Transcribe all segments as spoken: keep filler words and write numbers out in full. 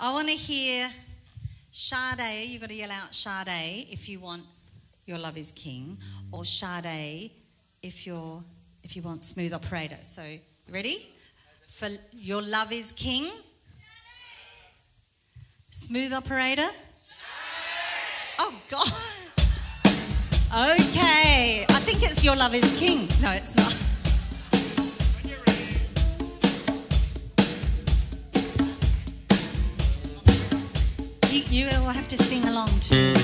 I want to hear Sade. You've got to yell out Sade if you want Your Love Is King, or Sade if you're if you want Smooth Operator. So ready? For Your Love Is King. Sade. Smooth Operator. Sade. Oh God. Okay, I think it's Your Love Is King. No, it's not. When you're ready. You, you will have to sing along too.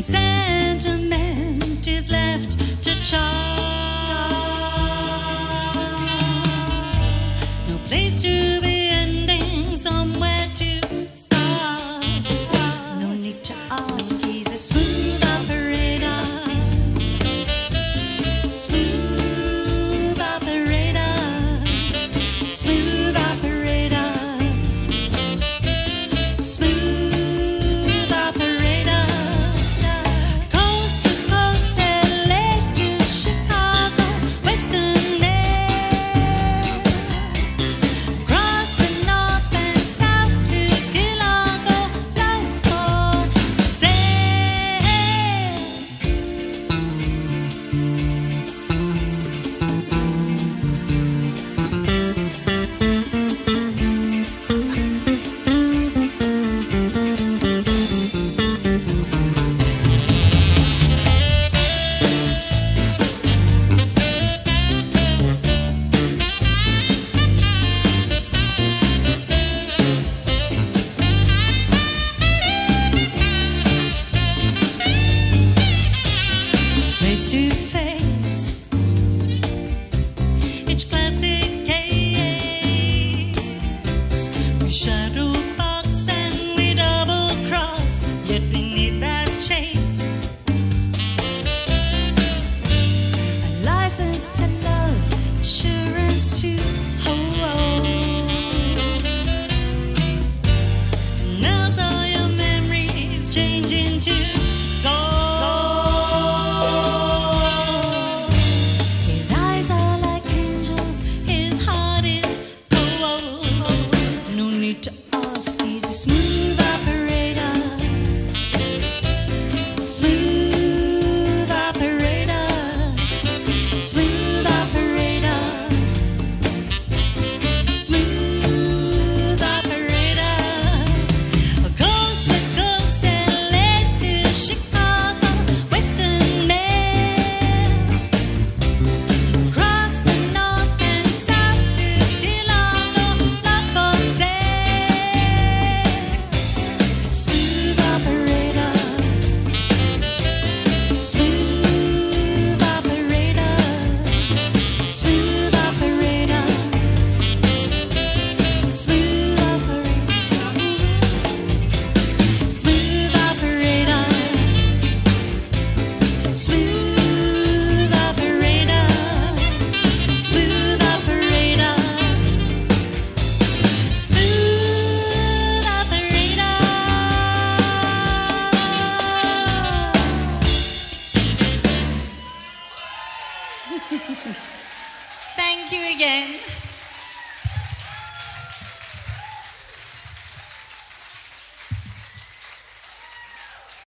Sentiment is left to charge. No place to be ending, somewhere to start. No need to ask, he's a smooth operator. Smooth operator. Smooth operator. Smooth. Shit. Thank you again.